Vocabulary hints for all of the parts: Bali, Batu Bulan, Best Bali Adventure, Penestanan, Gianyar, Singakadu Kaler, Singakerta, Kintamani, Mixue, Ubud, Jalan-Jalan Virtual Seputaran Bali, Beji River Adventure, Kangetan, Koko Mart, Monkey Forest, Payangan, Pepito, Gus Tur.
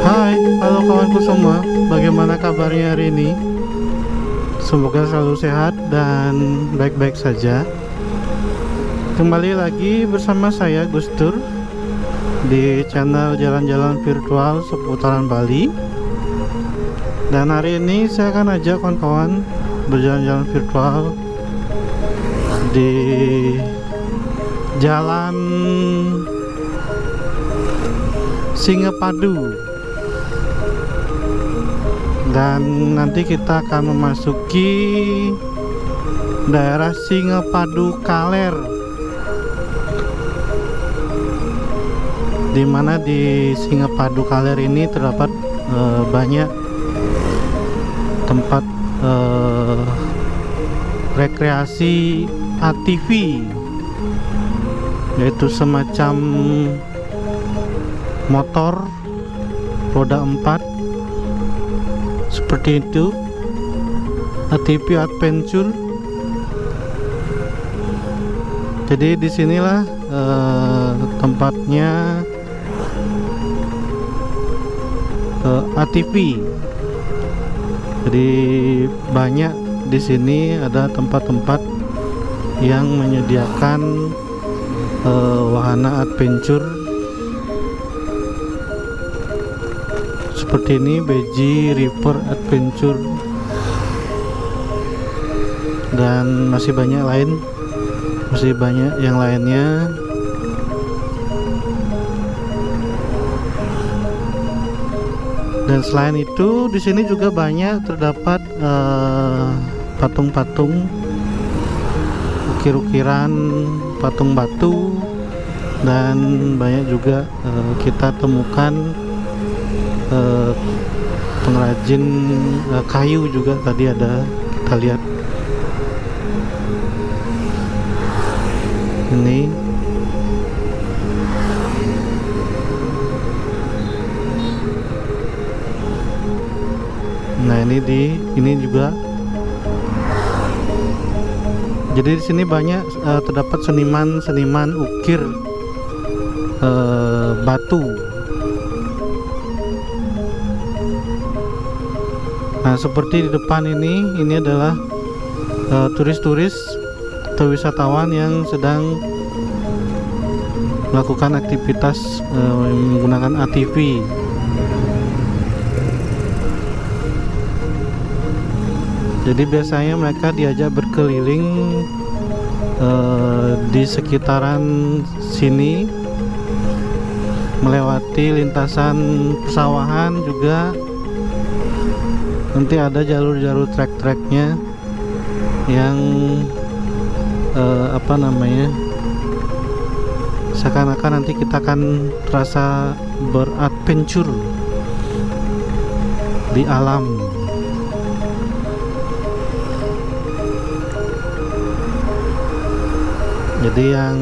Hai, halo kawanku semua. Bagaimana kabarnya hari ini? Semoga selalu sehat dan baik-baik saja. Kembali lagi bersama saya Gus Tur di channel Jalan-Jalan Virtual Seputaran Bali. Dan hari ini saya akan ajak kawan-kawan berjalan-jalan virtual di Jalan Singakadu. Dan nanti kita akan memasuki daerah Singakadu Kaler, dimana di Singakadu Kaler ini terdapat banyak tempat rekreasi ATV, yaitu semacam motor roda 4 seperti itu, ATV adventure. Jadi disinilah tempatnya ATV. Jadi banyak di sini ada tempat-tempat yang menyediakan wahana adventure seperti ini, Beji River Adventure, dan masih banyak yang lainnya. Dan selain itu di sini juga banyak terdapat patung-patung, ukir-ukiran, patung batu, dan banyak juga kita temukan pengrajin kayu juga, tadi ada kita lihat ini. Nah, ini juga. Jadi di sini banyak terdapat seniman ukir batu. Nah, seperti di depan ini adalah turis-turis atau wisatawan yang sedang melakukan aktivitas menggunakan ATV. Jadi biasanya mereka diajak berkeliling di sekitaran sini, melewati lintasan persawahan juga. Nanti ada jalur-jalur trek-treknya yang seakan-akan nanti kita akan terasa beradventure di alam. Jadi yang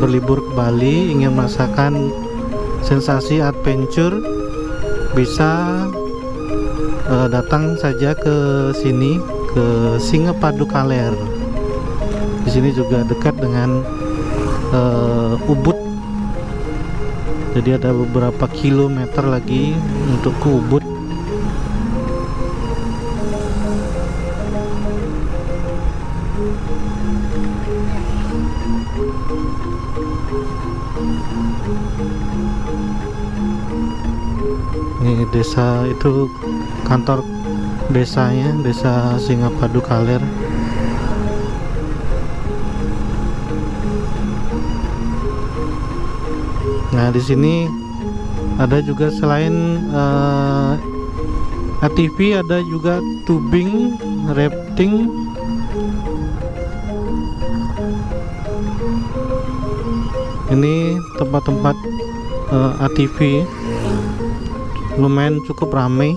berlibur ke Bali ingin merasakan sensasi adventure bisa datang saja ke sini, ke Singakadu Kaler. Di sini juga dekat dengan Ubud. Jadi ada beberapa kilometer lagi untuk ke Ubud. Ini desa, itu kantor desanya, desa Singakadu Kaler. Nah, di sini ada juga selain ATV, ada juga tubing, rafting. Ini tempat-tempat ATV lumayan cukup ramai.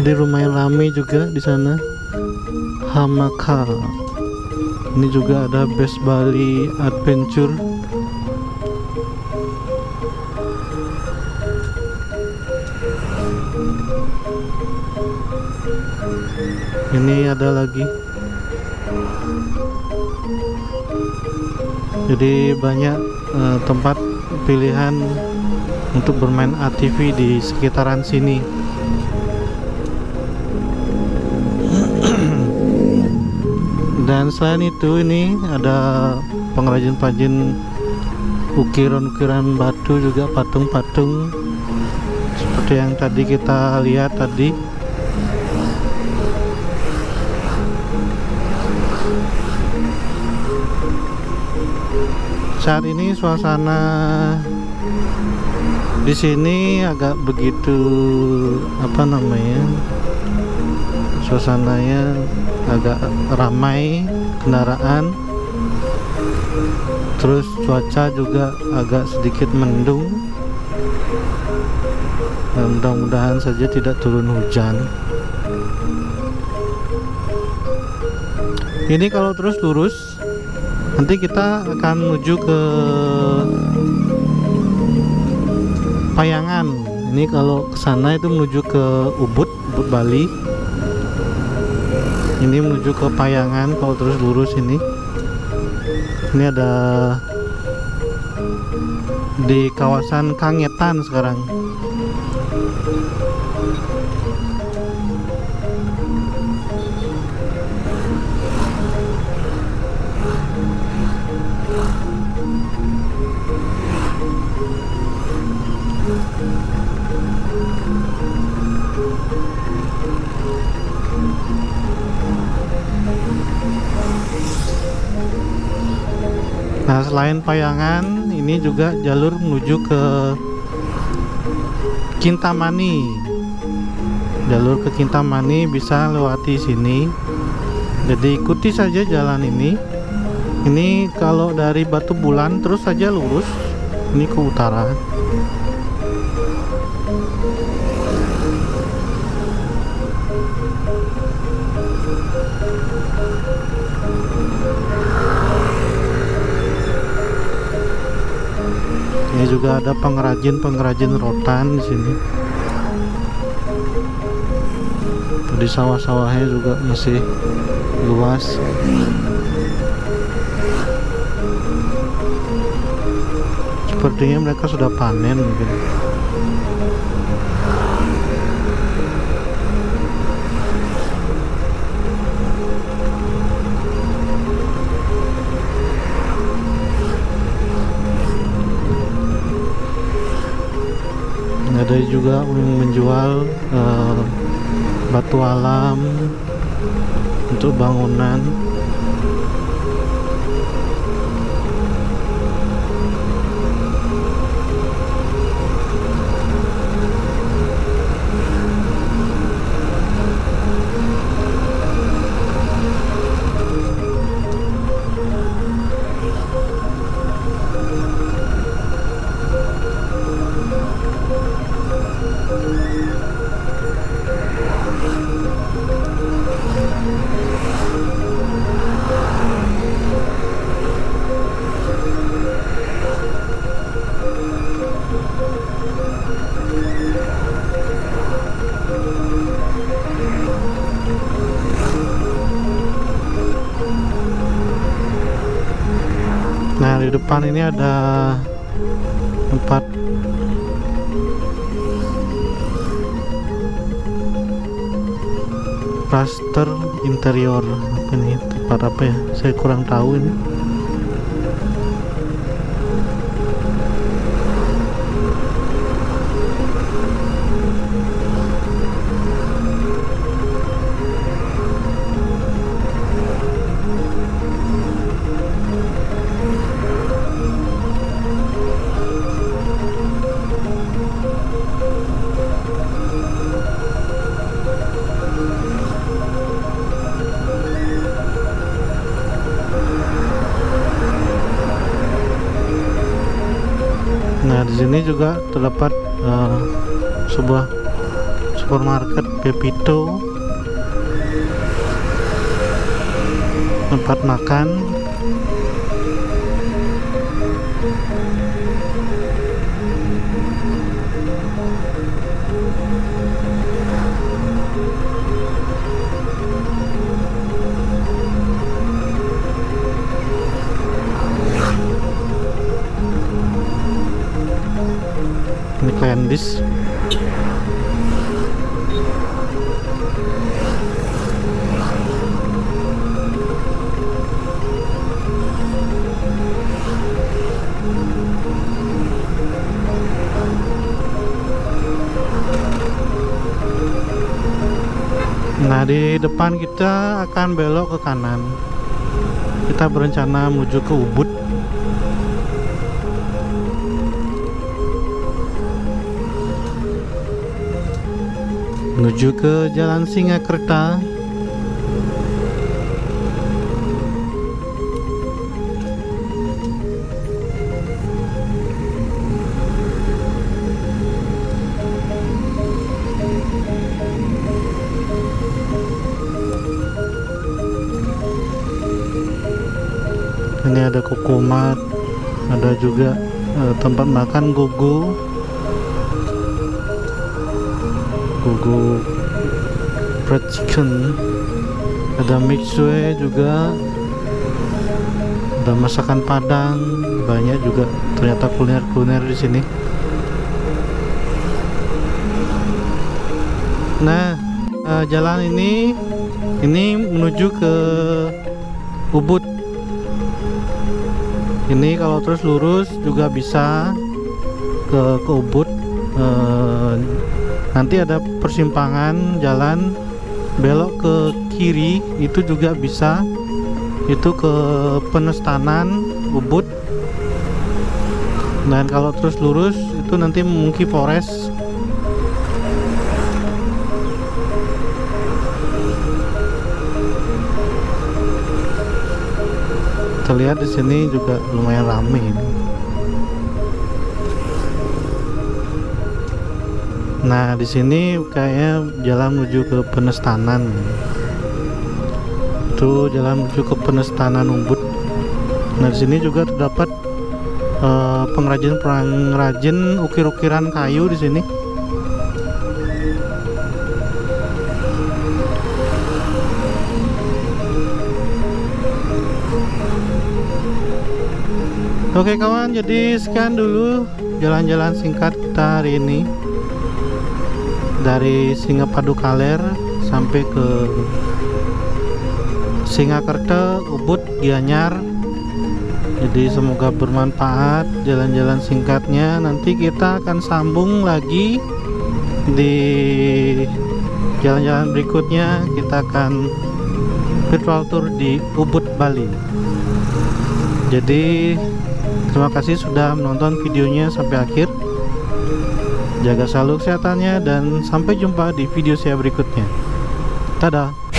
Di rumah yang ramai juga di sana. Hamaka. Ini juga ada Best Bali Adventure. Ini ada lagi. Jadi banyak tempat pilihan untuk bermain ATV di sekitaran sini. Dan selain itu ini ada pengrajin-pengrajin ukiran-ukiran batu, juga patung-patung seperti yang tadi kita lihat tadi. Saat ini suasana di sini agak begitu, apa namanya, suasananya agak ramai kendaraan, terus cuaca juga agak sedikit mendung. Mudah-mudahan saja tidak turun hujan. Ini kalau terus lurus nanti kita akan menuju ke Payangan. Ini kalau ke sana itu menuju ke Ubud Bali. Ini menuju ke Payangan kalau terus lurus ini. Ini ada di kawasan Kangetan sekarang. Nah, selain Payangan, ini juga jalur menuju ke Kintamani. Jalur ke Kintamani bisa lewati sini. Jadi ikuti saja jalan ini. Ini kalau dari Batu Bulan terus saja lurus. Ini ke utara. Ini juga ada pengrajin-pengrajin rotan di sini. Di sawah-sawahnya juga masih luas. Sepertinya mereka sudah panen mungkin. Ada juga menjual batu alam untuk bangunan. Nah, di depan ini ada tempat plaster interior. Apa ini, tempat apa ya, saya kurang tahu ini. Ini juga terdapat sebuah supermarket Pepito, tempat makan. this. Nah, di depan kita akan belok ke kanan. Kita berencana menuju ke Ubud. Menuju ke Jalan Singakerta. Ini ada Koko Mart, ada juga tempat makan Gogo fried chicken, ada mixue juga, ada masakan Padang, banyak juga ternyata kuliner-kuliner di sini. Nah, jalan ini menuju ke Ubud. Ini kalau terus lurus juga bisa ke Ubud. Nanti ada persimpangan jalan belok ke kiri, itu juga bisa, itu ke Penestanan Ubud. Dan kalau terus lurus itu nanti Monkey Forest. Terlihat di sini juga lumayan ramai. Nah, di sini kayaknya jalan menuju ke Penestanan. Itu jalan menuju ke Penestanan Ubud. Nah, di sini juga terdapat pengrajin ukir-ukiran kayu di sini. Oke kawan, jadi sekian dulu jalan-jalan singkat kita hari ini dari Singakadu Kaler sampai ke Singakerta, Ubud, Gianyar. Jadi semoga bermanfaat jalan-jalan singkatnya. Nanti kita akan sambung lagi di jalan-jalan berikutnya. Kita akan virtual tour di Ubud, Bali. Jadi terima kasih sudah menonton videonya sampai akhir. Jaga selalu kesehatannya dan sampai jumpa di video saya berikutnya. Dadah!